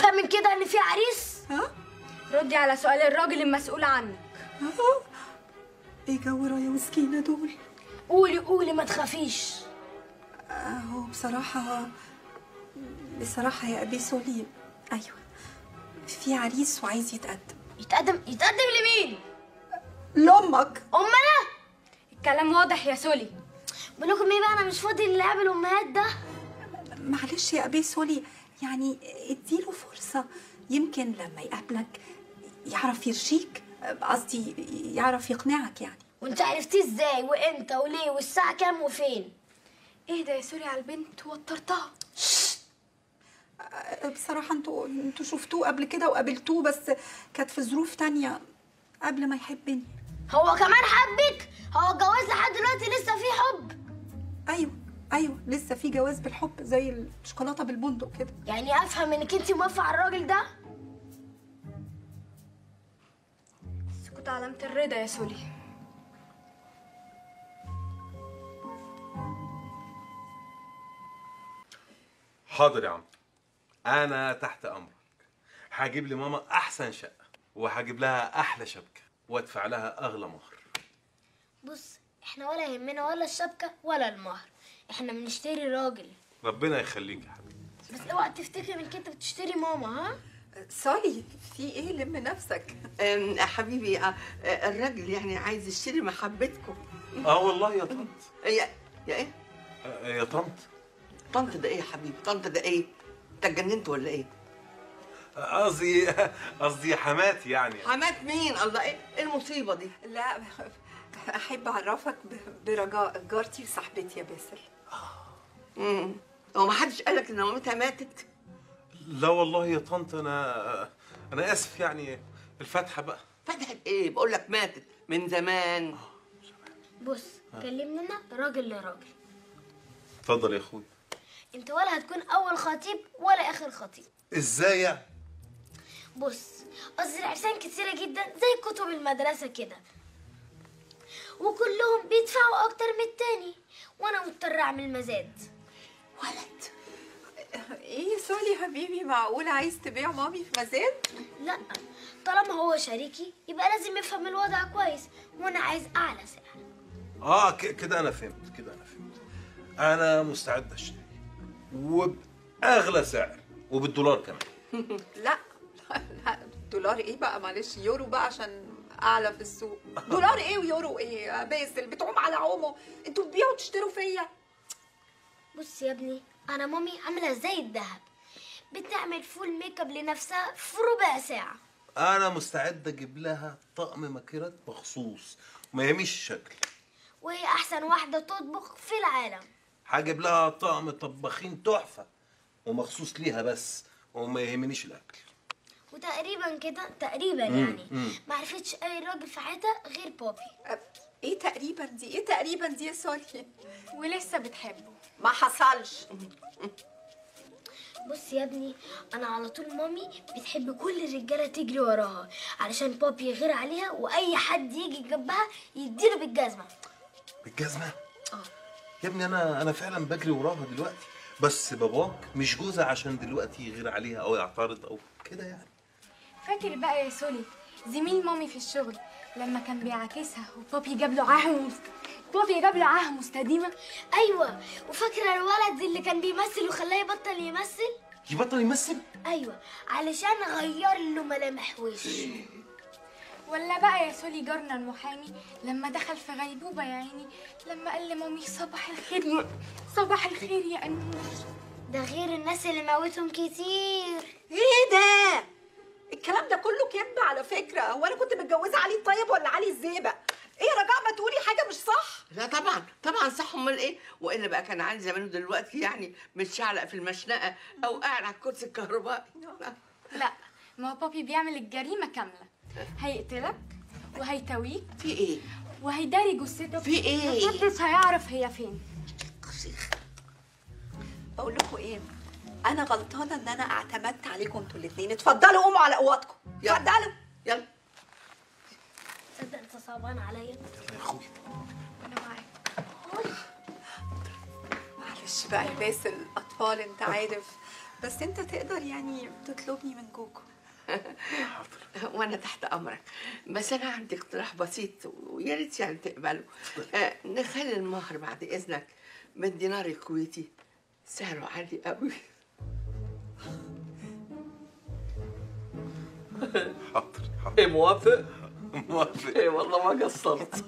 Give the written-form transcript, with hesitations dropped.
افهم من كده ان في عريس؟ ها؟ ردي على سؤال الراجل المسؤول عنك. ايه جو رايا وسكينه دول؟ قولي قولي ما تخافيش. هو بصراحه يا ابي سليم، ايوه في عريس وعايز يتقدم. يتقدم لمين؟ لامك. ام انا؟ الكلام واضح يا سولي. بقولكم ايه بقى، انا مش فاضي للعب الامهات ده. معلش يا ابي سولي، يعني اديله فرصه، يمكن لما يقابلك يعرف يرشيك، قصدي يعرف يقنعك يعني. وانت عرفتيه ازاي وامتى وليه والساعه كام وفين؟ اهدى يا سوري على البنت، وترتها. بصراحه انتوا شفتوه قبل كده وقابلتوه، بس كانت في ظروف تانية قبل ما يحبني. هو كمان حبك؟ هو الجواز لحد دلوقتي لسه فيه حب؟ ايوه لسه في جواز بالحب، زي الشوكولاته بالبندق كده. يعني افهم انك انت موافقه على الراجل ده؟ السكوت علامه الرضا يا سولي. حاضر يا عم، انا تحت امرك. هجيب لماما احسن شقه، وهجيب لها احلى شبكه، وادفع لها اغلى مهر. بص، احنا ولا يهمنا ولا الشبكه ولا المهر، احنا بنشتري راجل. ربنا يخليك يا حبيبي، بس اوعى تفتكر انك انت بتشتري ماما. ها سوري، في ايه؟ لم نفسك حبيبي. الراجل يعني عايز يشتري محبتكم. والله يا طنط. يا ايه يا طنط؟ طنط ده ايه يا حبيبي؟ طنط ده ايه؟ انت اتجننت ولا ايه؟ قصدي حماتي يعني. حمات مين؟ الله، ايه المصيبه دي؟ لا، احب اعرفك برجاء، جارتي وصاحبتي يا باسل. هو ما حدش قال لك ان مامتها ماتت؟ لا والله يا طنط، انا اسف يعني. الفاتحه بقى. فاتحه ايه؟ بقول لك ماتت من زمان. بص، كلمنا راجل لراجل. اتفضل يا اخويا. انت ولا هتكون اول خطيب ولا اخر خطيب. ازاي يعني؟ بص، قصدي العرسان كتيره جدا زي كتب المدرسه كده، وكلهم بيدفعوا اكتر من التاني، وانا مضطره اعمل مزاد. ولد ايه سوري يا حبيبي، معقول عايز تبيع مامي في مزاد؟ لا، طالما هو شريكي يبقى لازم يفهم الوضع كويس، وانا عايز اعلى سعر. كده انا فهمت، انا مستعد اشتري وباغلى سعر وبالدولار كمان. لا لا، دولار ايه بقى؟ معلش يورو بقى، عشان اعلى في السوق. دولار ايه ويورو ايه يا باسل؟ بتعوم على عومه، انتوا بتبيعوا وتشتروا فيا. بص يا ابني، انا مامي عامله زي الذهب، بتعمل فول ميك اب لنفسها في ربع ساعه. انا مستعد اجيب لها طقم ماكيرات مخصوص ما يهمنيش الشكل، وهي احسن واحده تطبخ في العالم. هجيب لها طقم طباخين تحفه ومخصوص ليها بس، وما يهمنيش الاكل. وتقريبا كده تقريبا يعني ما عرفتش اي راجل في حياتها غير بوبي. ايه تقريبا دي؟ يا سوري؟ ولسه بتحبه؟ ما حصلش. بص يا ابني، انا على طول مامي بتحب كل الرجاله تجري وراها، علشان بوبي يغير عليها، واي حد يجي جنبها يديله بالجزمه. بالجزمه؟ يا ابني، انا فعلا بجري وراها دلوقتي، بس باباك مش جوزها عشان دلوقتي يغير عليها او يعترض او كده يعني. فاكر بقى يا سولي زميل مامي في الشغل لما كان بيعاكسها وبابي جاب له عاهه مستديمه؟ ايوه. وفاكره الولد اللي كان بيمثل وخلاه يبطل يمثل؟ ايوه، علشان غير له ملامح وشه. ولا بقى يا سولي جارنا المحامي لما دخل في غيبوبه يا عيني، لما قال لمامي صباح الخير صباح الخير يا انوش. ده غير الناس اللي موتهم كتير. ايه ده؟ الكلام ده كله كذب على فكره. هو انا كنت متجوزه علي الطيب ولا علي الزيبه؟ ايه يا رجاء، ما تقولي حاجه مش صح. لا طبعا طبعا صح، امال ايه؟ والا بقى كان علي زمانه دلوقتي يعني متشعلق في المشنقه او قاعد على الكرسي الكهربائي. لا، ما هو بابي بيعمل الجريمه كامله، هيقتلك وهيتويك. في ايه؟ وهيداري جثتك. في ايه؟ محدش هيعرف هي فين. بقول لكم ايه، انا غلطانه ان انا اعتمدت عليكم انتوا الاثنين. اتفضلوا قوموا على اوضتكم، اتفضلوا يلا. تصدق انت صعبان عليا. يلا يا اخويا، انا معاك. معلش بقى يا باسل، الاطفال انت عارف، بس انت تقدر يعني تطلبني من جوجو. حاضر وانا تحت امرك، بس انا عندي اقتراح بسيط ويا ريت يعني تقبله. نخلي المهر بعد اذنك من دينار الكويتي، سعره عالي قوي. حاضر. ايه موافق؟ موافق. ايه والله ما قصرت.